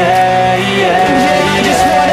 Yeah, yeah, yeah.